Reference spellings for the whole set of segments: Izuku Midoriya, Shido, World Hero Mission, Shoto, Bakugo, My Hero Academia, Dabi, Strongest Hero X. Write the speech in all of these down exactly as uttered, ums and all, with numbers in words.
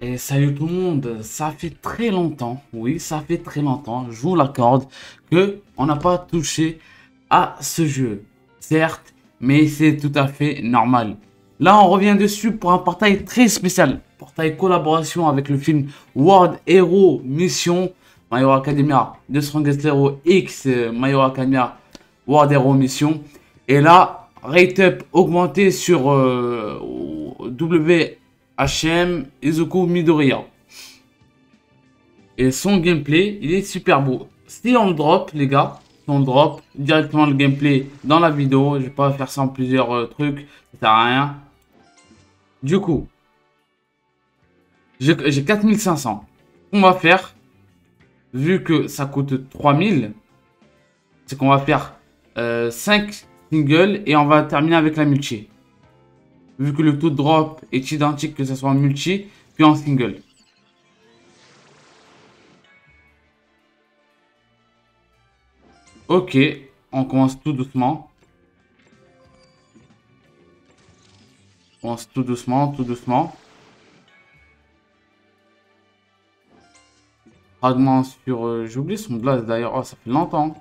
Et salut tout le monde, ça fait très longtemps, oui ça fait très longtemps, je vous l'accorde, que on n'a pas touché à ce jeu, certes, mais c'est tout à fait normal. Là on revient dessus pour un portail très spécial, portail collaboration avec le film World Hero Mission, My Hero Academia, The Strongest Hero X, My Hero Academia, World Hero Mission, et là, rate up augmenté sur euh, W. H M Izuku Midoriya. Et son gameplay, il est super beau. Si on le drop, les gars, si on le drop directement le gameplay dans la vidéo, je vais pas faire ça en plusieurs euh, trucs, ça sert à rien. Du coup, j'ai quatre mille cinq cents. On va faire, vu que ça coûte trois mille, c'est qu'on va faire euh, cinq singles et on va terminer avec la multi. Vu que le taux de drop est identique, que ce soit en multi, puis en single. Ok, on commence tout doucement. On commence tout doucement, tout doucement. Fragment sur... Euh, j'ai oublié son blast d'ailleurs, oh, ça fait longtemps.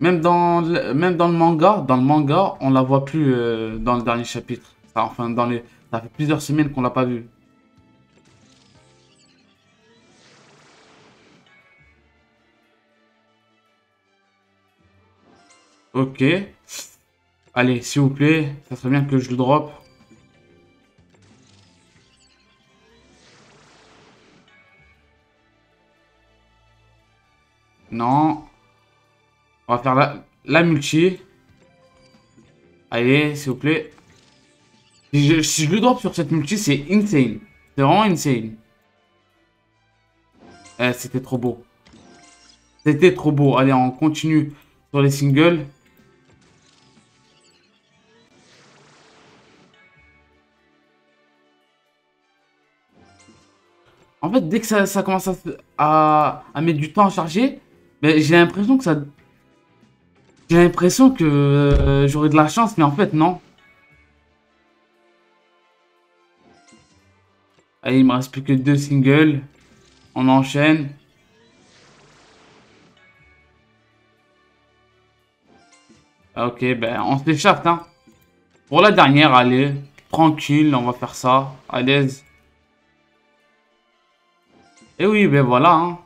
Même dans, le, même dans le manga, dans le manga, on la voit plus euh, dans le dernier chapitre. Ça, enfin, dans les, ça fait plusieurs semaines qu'on l'a pas vue. Ok. Allez, s'il vous plaît, ça serait bien que je le drop. Non. On va faire la, la multi. Allez, s'il vous plaît. Si je, si je le drop sur cette multi, c'est insane. C'est vraiment insane. Eh, c'était trop beau. C'était trop beau. Allez, on continue sur les singles. En fait, dès que ça, ça commence à, à, à mettre du temps à charger, ben, j'ai l'impression que ça... J'ai l'impression que euh, j'aurai de la chance, mais en fait, non. Allez, il me reste plus que deux singles. On enchaîne. Ok, ben, on se l'échappe, hein. Pour la dernière, allez, tranquille, on va faire ça, à l'aise. Et oui, ben voilà, hein.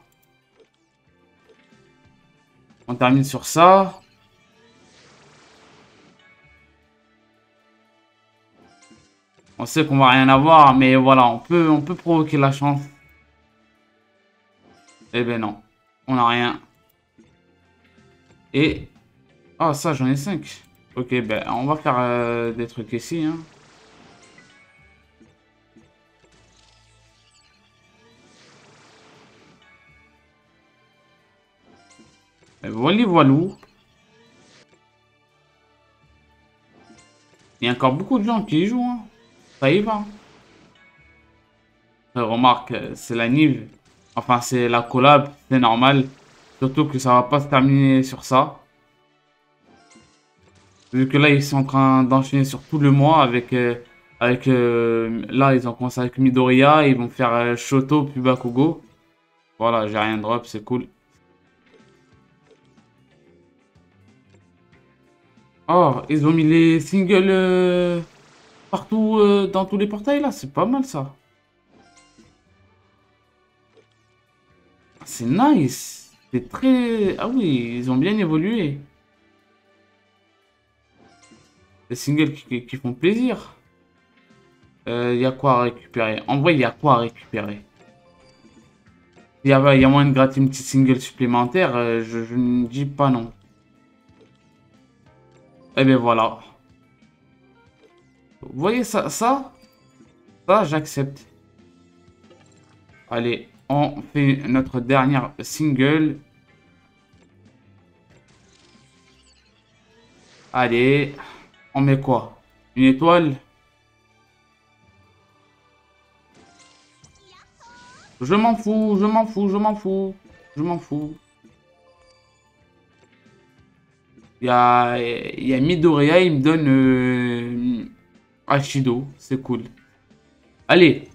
On termine sur ça. On sait qu'on va rien avoir, mais voilà, on peut, on peut provoquer la chance. Eh ben non, on n'a rien. Et... Ah, oh, ça, j'en ai cinq. Ok, ben, on va faire euh, des trucs ici. Hein. Et voilà, voilà. Il y a encore beaucoup de gens qui y jouent, hein. Ça y va. Remarque, c'est la nive. Enfin, c'est la collab. C'est normal. Surtout que ça va pas se terminer sur ça. Vu que là, ils sont en train d'enchaîner sur tout le mois. Avec... Euh, avec euh, là, ils ont commencé avec Midoriya. Ils vont faire euh, Shoto puis Bakugo. Voilà, j'ai rien drop. C'est cool. Oh, ils ont mis les singles... Euh... Partout, euh, dans tous les portails, là, c'est pas mal, ça. C'est nice. C'est très... Ah oui, ils ont bien évolué. Les singles qui, qui font plaisir. Il euh, y a quoi à récupérer. En vrai, il y a quoi à récupérer. Il y a, y a moyen de gratter une petite single supplémentaire. Euh, je, je ne dis pas non. Eh bien, voilà. Vous voyez ça, ça, ça j'accepte. Allez, on fait notre dernière single. Allez, on met quoi? Une étoile. Je m'en fous, je m'en fous, je m'en fous, je m'en fous. Il y a, il y a Midoriya, il me donne... Euh, Shido, c'est cool. Allez,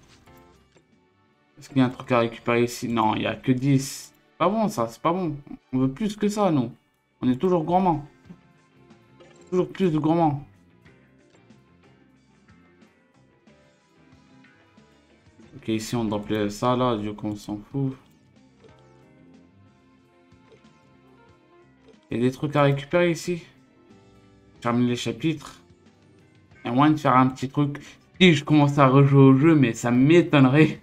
Est-ce qu'il y a un truc à récupérer ici? Non, il n'y a que dix. C'est pas bon ça, c'est pas bon. On veut plus que ça, nous. On est toujours gourmand. Toujours plus de gourmand. Ok, ici on doit ça là, du coup on s'en fout. Il y a des trucs à récupérer ici. Termine les chapitres. Et moins de faire un petit truc. Si je commence à rejouer au jeu, mais ça m'étonnerait.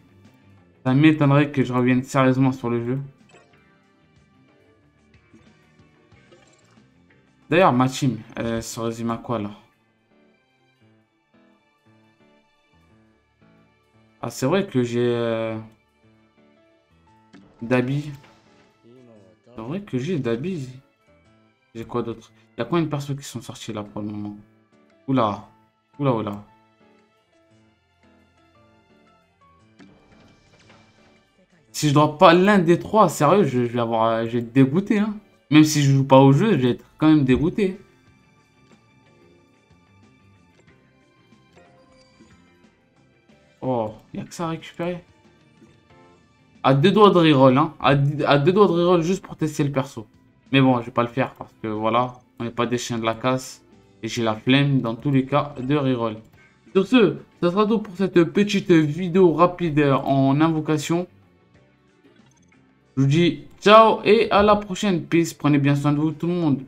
Ça m'étonnerait que je revienne sérieusement sur le jeu. D'ailleurs, ma team, elle se résume à quoi là? Ah, c'est vrai que j'ai... Euh... Dabi. C'est vrai que j'ai Dabi. J'ai quoi d'autre? Il y a combien de persos qui sont sortis là pour le moment? Oula. Oula, oula. Si je drop pas l'un des trois, sérieux, je, je vais avoir, je vais être dégoûté. Hein. Même si je joue pas au jeu, je vais être quand même dégoûté. Oh, il n'y a que ça à récupérer. À deux doigts de reroll, hein. À, à deux doigts de reroll juste pour tester le perso. Mais bon, je vais pas le faire parce que voilà, on n'est pas des chiens de la casse. Et j'ai la flemme dans tous les cas de reroll. Sur ce, ça sera tout pour cette petite vidéo rapide en invocation. Je vous dis ciao et à la prochaine. Peace, prenez bien soin de vous tout le monde.